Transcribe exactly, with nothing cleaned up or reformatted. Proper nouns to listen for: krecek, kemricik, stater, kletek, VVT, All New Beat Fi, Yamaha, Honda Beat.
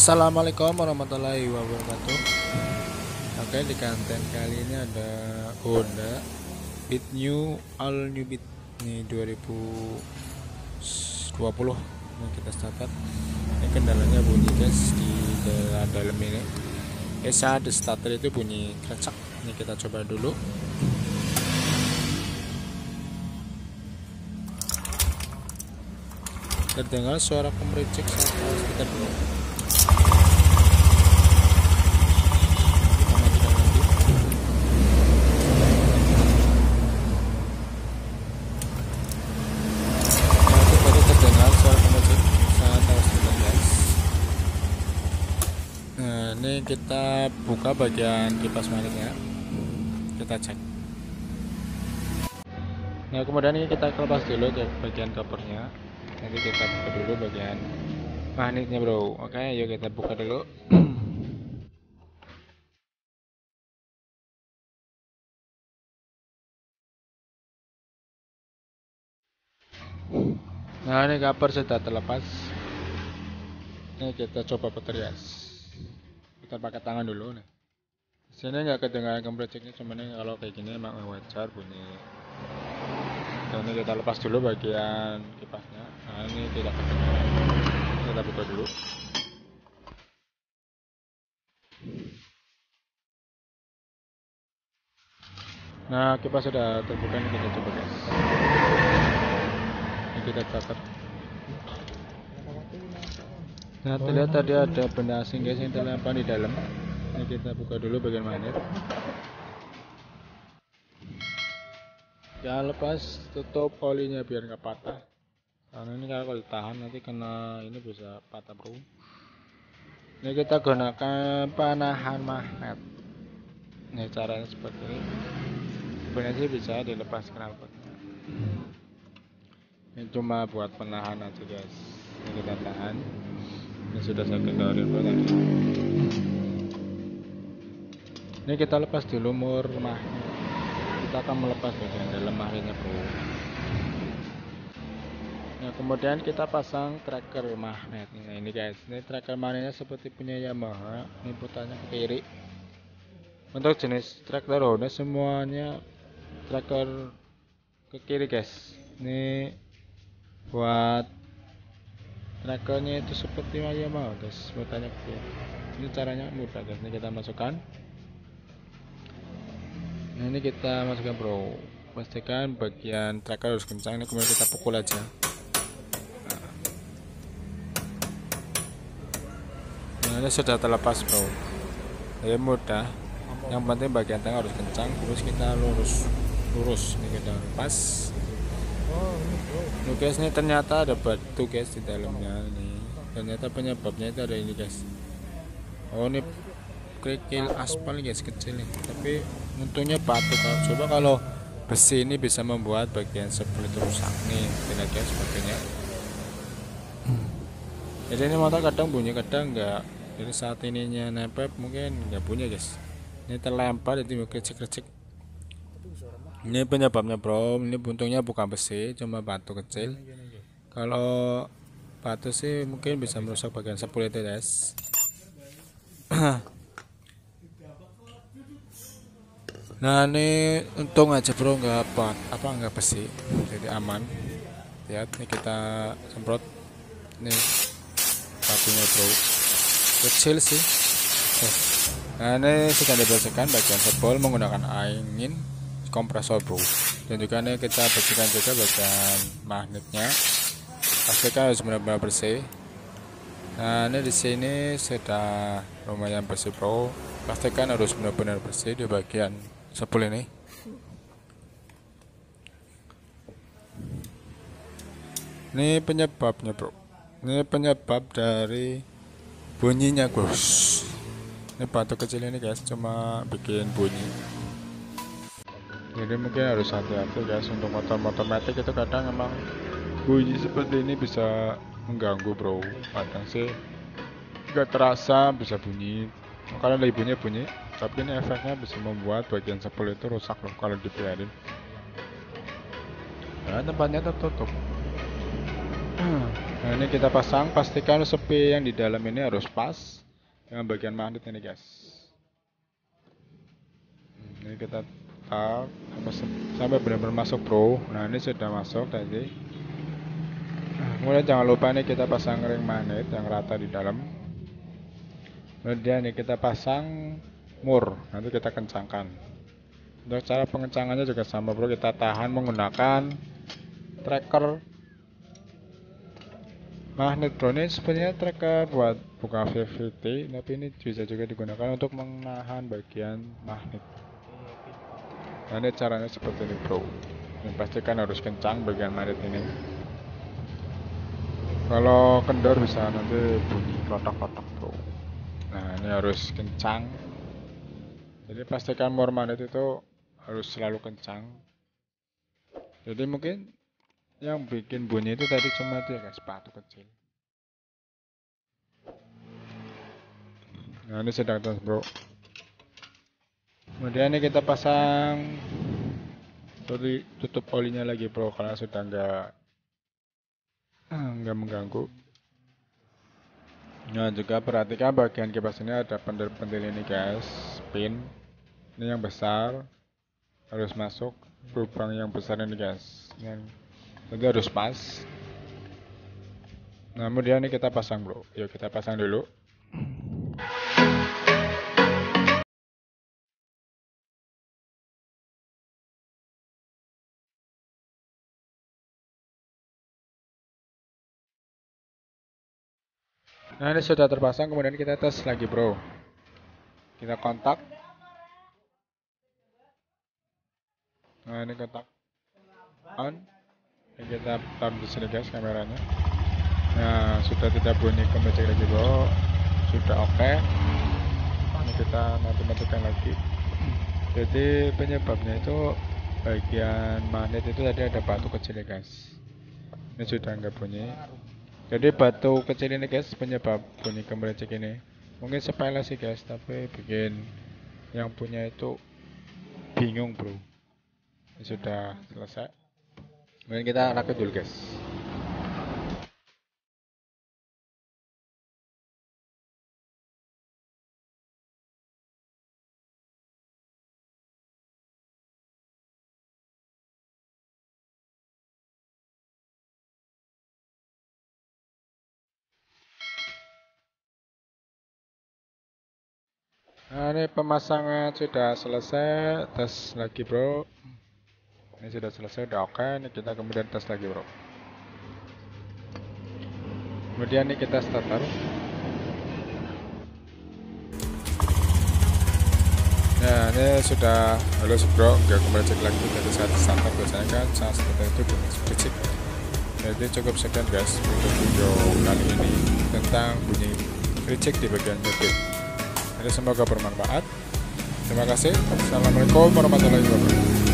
Assalamualaikum warahmatullahi wabarakatuh. Oke, di konten kali ini ada Honda Beat New All New Beat ini dua ribu dua puluh. Nah, kita start. Ini kendalanya bunyi guys di dalam ini. Eh saat starter itu bunyi krecek. Ini kita coba dulu. Terdengar suara kemericik saat kita dulu. Baru terdengar suara kemericik saat harus kita gas. Nah, ini kita buka bagian kipas maniknya. Kita cek. Nah, kemudian ini kita lepas dulu ke bagian covernya. Nanti kita buka dulu bagian magnetnya bro. Oke, yuk kita buka dulu. Nah, ini cover sudah terlepas. Ini kita coba peterias. Kita pakai tangan dulu nih. Sini nggak kedengaran kempleceknya, cuman kalau kayak gini emang wajar bunyi. Dan ini kita lepas dulu bagian kipasnya. Nah, ini tidak kedengaran. Kita buka dulu. Nah, kipas sudah terbuka, ini kita coba guys. Ini kita catat. Nah, terlihat tadi ada benda asing guys yang terlempar di dalam. Ini kita buka dulu bagian magnet. Jangan lepas, tutup olinya biar nggak patah. Karena ini kalau ditahan nanti kena ini bisa patah bro. Ini kita gunakan penahan magnet. Ini caranya seperti ini. Sebenarnya sih bisa dilepas knalpot. Ini cuma buat penahan aja guys. Ini kita tahan. Ini sudah saya kendorin banget. Ini kita lepas dulu mur magnet. Kita akan melepas bagian dalam magnetnya bro. Nah, kemudian kita pasang tracker magnet. Nah, ini guys, ini tracker magnetnya seperti punya Yamaha. Ini putarnya ke kiri. Untuk jenis tracker Honda semuanya tracker ke kiri guys. Ini buat trackernya itu seperti Yamaha guys, putarnya ke kiri. Ini caranya mudah guys. Ini kita masukkan. Nah, ini kita masukkan bro, pastikan bagian tracker harus kencang. Ini kemudian kita pukul aja. Nah, ini sudah terlepas bro, jadi mudah. Yang penting bagian tangan harus kencang, terus kita lurus lurus. Ini kita lepas. Nah, guys, ini ternyata ada batu guys di dalamnya. Ini ternyata penyebabnya itu ada ini guys. Oh, ini kerikil aspal guys, kecil nih, tapi untungnya batu. Kalau coba kalau besi ini bisa membuat bagian sebelah itu rusak nih, tidak guys sebagainya. Jadi ini motor kadang bunyi kadang enggak. Jadi saat ininya nempel mungkin enggak bunyi guys. Ini terlempar jadi kecil-kecil. Ini penyebabnya bro. Ini untungnya bukan besi, cuma batu kecil. Kalau batu sih mungkin bisa merusak bagian sebelah itu guys. Nah, ini untung aja bro nggak apa apa nggak besi, jadi aman. Lihat nih, kita semprot nih batunya bro, kecil sih. Nah, ini sudah dibersihkan bagian sebol menggunakan angin kompresor bro. Dan juga nih kita bersihkan juga bagian magnetnya, pastikan harus benar-benar bersih. Nah, ini di sini sudah lumayan bersih bro, pastikan harus benar-benar bersih di bagian sepul ini. Ini penyebabnya bro. Ini penyebab dari bunyinya guys. Ini batu kecil ini guys cuma bikin bunyi. Jadi mungkin harus hati-hati guys untuk motor-motor matic itu kadang emang bunyi seperti ini bisa mengganggu bro. Kadang sih nggak terasa bisa bunyi. Kalau lagi bunyi-bunyi, tapi ini efeknya bisa membuat bagian sepul itu rusak loh kalau dibiarin. Nah, tempatnya tertutup. Nah, ini kita pasang, pastikan sepi yang di dalam ini harus pas dengan bagian magnet ini, guys. Ini kita taruh sampai benar-benar masuk, bro. Nah, ini sudah masuk tadi. Nah, kemudian jangan lupa nih kita pasang ring magnet yang rata di dalam. Kemudian nih kita pasang mur, nanti kita kencangkan. Untuk cara pengencangannya juga sama, bro. Kita tahan menggunakan tracker magnet, bro. Ini sebenarnya tracker buat buka V V T, tapi ini bisa juga digunakan untuk menahan bagian magnet. Nah, ini caranya seperti ini, bro. Dan pastikan harus kencang bagian magnet ini. Kalau kendor bisa nanti bunyi kotak-kotak, bro. Nah, ini harus kencang. Jadi pastikan mur magnet itu harus selalu kencang. Jadi mungkin yang bikin bunyi itu tadi cuma itu ya, guys, sepatu kecil. Nah, ini sedang tes, bro. Kemudian ini kita pasang tutup olinya lagi, bro, karena sudah enggak enggak mengganggu. Nah, juga perhatikan bagian kipas ini ada pentil-pentil ini, guys, pin. Ini yang besar harus masuk, lubang yang besar ini, guys, yang jadi harus pas. Nah, kemudian ini kita pasang, bro. Yuk kita pasang dulu. Nah, ini sudah terpasang, kemudian kita tes lagi, bro. Kita kontak. Nah, ini kontak on. Kita taruh di sini, guys, kameranya. Nah, sudah tidak bunyi kembali lagi, bro. Sudah oke. Okay. Nah, kita nanti matikan lagi. Jadi penyebabnya itu bagian magnet itu tadi ada batu kecil, ya, guys. Ini sudah nggak bunyi. Jadi batu kecil ini, guys, penyebab bunyi kembali ini. Mungkin sepele sih, guys, tapi bikin yang punya itu bingung, bro. Ini sudah selesai. Kemudian kita rakit dulu, guys. Nah, ini pemasangan sudah selesai. Tes lagi, bro. Ini sudah selesai, udah oke. Ini kita kemudian tes lagi, bro. Kemudian ini kita starter. Nah, ini sudah halus, bro. Nggak kembali cek lagi dari saat starter. Biasanya kan saat starter itu bunyi. Jadi cukup sekian, guys, untuk video kali ini tentang bunyi ricik di bagian mesin. Jadi semoga bermanfaat. Terima kasih. Assalamualaikum warahmatullahi wabarakatuh.